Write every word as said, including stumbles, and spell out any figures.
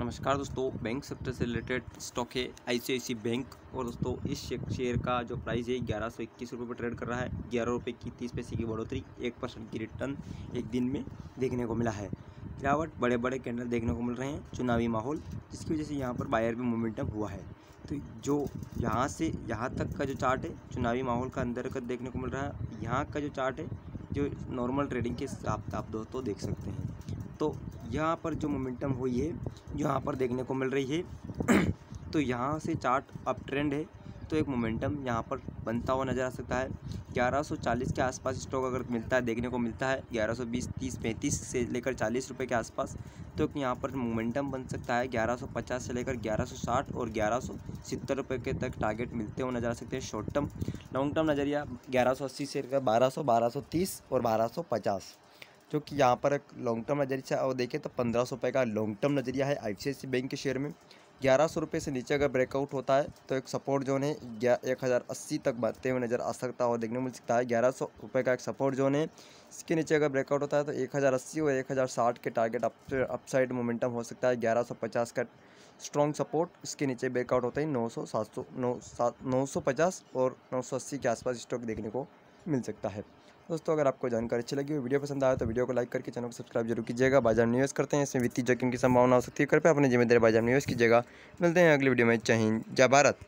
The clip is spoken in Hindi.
नमस्कार दोस्तों, बैंक सेक्टर से रिलेटेड स्टॉक है आईसीआईसीआई बैंक। और दोस्तों इस शेयर का जो प्राइस है ग्यारह सौ इक्कीस रुपये पर ट्रेड कर रहा है। ग्यारह रुपये की तीस पैसे की बढ़ोतरी, एक परसेंट की रिटर्न एक दिन में देखने को मिला है। गिरावट, बड़े बड़े कैंडल देखने को मिल रहे हैं, चुनावी माहौल, जिसकी वजह से यहाँ पर बायर में मोमेंटम हुआ है। तो जो यहाँ से यहाँ तक का जो चार्ट है चुनावी माहौल का अंतर्गत देखने को मिल रहा है। यहाँ का जो चार्ट है जो नॉर्मल ट्रेडिंग के हिसाब से आप दोस्तों देख सकते हैं। तो यहाँ पर जो मोमेंटम हुई है यहाँ पर देखने को मिल रही है। तो यहाँ से चार्ट अप ट्रेंड है, तो एक मोमेंटम यहाँ पर बनता हुआ नज़र आ सकता है। ग्यारह सौ चालीस के आसपास स्टॉक अगर मिलता है देखने को मिलता है, ग्यारह सौ बीस तीस पैंतीस से लेकर चालीस रुपये के आसपास, तो एक यहाँ पर मोमेंटम बन सकता है। ग्यारह सौ पचास से लेकर ग्यारह सौ साठ और ग्यारह सौ सत्तर रुपये के तक टारगेट मिलते हुए नज़र आ सकते हैं। शॉर्ट टर्म, लॉन्ग टर्म नज़रिया ग्यारह सौ अस्सी से लेकर बारह सौ, बारह सौ तीस और बारह सौ पचास, जो कि यहाँ पर एक लॉन्ग टर्म नज़रिया और देखें तो पंद्रह सौ रुपये का लॉन्ग टर्म नज़रिया है आईसीआईसीआई बैंक के शेयर में। ग्यारह सौ रुपये से नीचे अगर ब्रेकआउट होता है तो एक सपोर्ट जोन है एक हज़ार अस्सी तक बढ़ते हुए नज़र आ सकता है और देखने मिल सकता है। ग्यारह सौ रुपये का एक सपोर्ट जोन है, इसके नीचे अगर ब्रेकआउट होता है तो एक हज़ार अस्सी और एक हज़ार साठ के टारगेट अपसाइड मोमेंटम हो सकता है। ग्यारह सौ पचास का स्ट्रॉन्ग सपोर्ट, इसके नीचे ब्रेकआउट होता है नौ सौ सात सौ नौ सात नौ सौ पचास और नौ सौ अस्सी के आसपास स्टॉक देखने को मिल सकता है। दोस्तों अगर आपको जानकारी अच्छी लगी हो, वीडियो पसंद आया तो वीडियो को लाइक करके चैनल को सब्सक्राइब जरूर कीजिएगा। बाजार निवेश करते हैं, इसमें वित्तीय जोखिम की संभावना हो सकती है, कृपया अपनी जिम्मेदारी बाजार निवेश कीजिएगा। मिलते हैं अगली वीडियो में। जय हिंद, जय भारत।